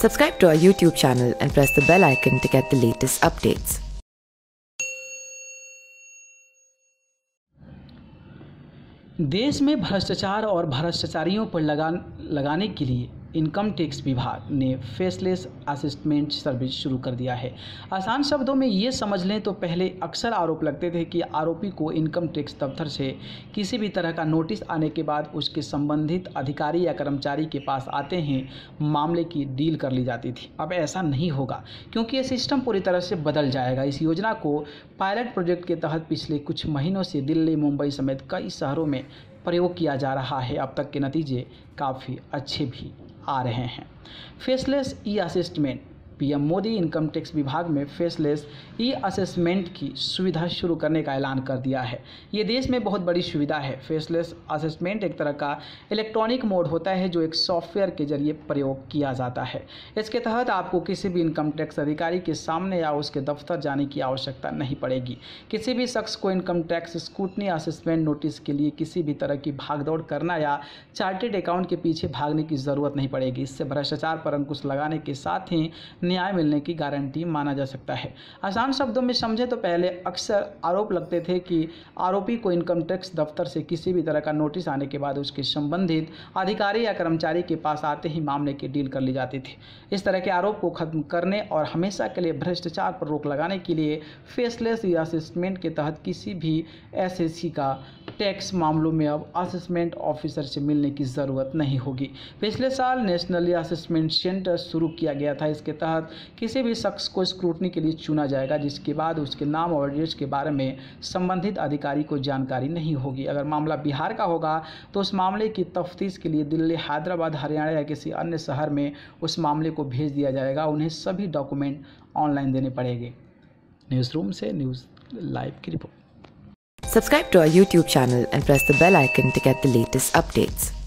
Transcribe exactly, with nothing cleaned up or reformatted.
Subscribe to our YouTube channel and press the bell icon to get the latest updates. देश में भ्रष्टाचार और भ्रष्टाचारियों पर लगा लगाने के लिए इनकम टैक्स विभाग ने फेसलेस असेसमेंट सर्विस शुरू कर दिया है। आसान शब्दों में ये समझ लें तो पहले अक्सर आरोप लगते थे कि आरोपी को इनकम टैक्स दफ्तर से किसी भी तरह का नोटिस आने के बाद उसके संबंधित अधिकारी या कर्मचारी के पास आते हैं, मामले की डील कर ली जाती थी। अब ऐसा नहीं होगा, क्योंकि ये सिस्टम पूरी तरह से बदल जाएगा। इस योजना को पायलट प्रोजेक्ट के तहत पिछले कुछ महीनों से दिल्ली, मुंबई समेत कई शहरों में प्रयोग किया जा रहा है। अब तक के नतीजे काफ़ी अच्छे भी आ रहे हैं। Faceless e assessment. PM Modi income tax विभाग में फेसलेस ई असेसमेंट की सुविधा शुरू करने का ऐलान कर दिया है। ये देश में बहुत बड़ी सुविधा है। फेसलेस असेसमेंट एक तरह का इलेक्ट्रॉनिक मोड होता है जो एक सॉफ्टवेयर के जरिए प्रयोग किया जाता है। इसके तहत आपको किसी भी इनकम टैक्स अधिकारी के सामने या उसके दफ्तर जाने की आवश्यकता नहीं पड़ेगी। किसी भी शख्स को income tax scrutiny assessment notice के लिए किसी भी तरह की भागदौड़ करना या चार्टेड अकाउंट के पीछे भागने की ज़रूरत नहीं पड़ेगी। इससे भ्रष्टाचार पर अंकुश लगाने के साथ ही न्याय मिलने की गारंटी माना जा सकता है। आसान शब्दों में समझे तो पहले अक्सर आरोप लगते थे कि आरोपी को इनकम टैक्स दफ्तर से किसी भी तरह का नोटिस आने के बाद उसके संबंधित अधिकारी या कर्मचारी के पास आते ही मामले की डील कर ली जाती थी। इस तरह के आरोप को खत्म करने और हमेशा के लिए भ्रष्टाचार पर रोक लगाने के लिए फेसलेस या असेसमेंट के तहत किसी भी एसएससी का टैक्स मामलों में अब असेसमेंट ऑफिसर से मिलने की ज़रूरत नहीं होगी। पिछले साल नेशनल असेसमेंट सेंटर शुरू किया गया था। इसके तहत किसी भी शख्स को स्क्रूटनी के लिए चुना जाएगा, जिसके बाद उसके नाम और एड्रेस के बारे में संबंधित अधिकारी को जानकारी नहीं होगी। अगर मामला बिहार का होगा तो उस मामले की तफ्तीश के लिए दिल्ली, हैदराबाद, हरियाणा या किसी अन्य शहर में उस मामले को भेज दिया जाएगा। उन्हें सभी डॉक्यूमेंट ऑनलाइन देने पड़ेंगे। न्यूज़ रूम से न्यूज़ लाइव की report. Subscribe to our YouTube channel and press the bell icon to get the latest updates.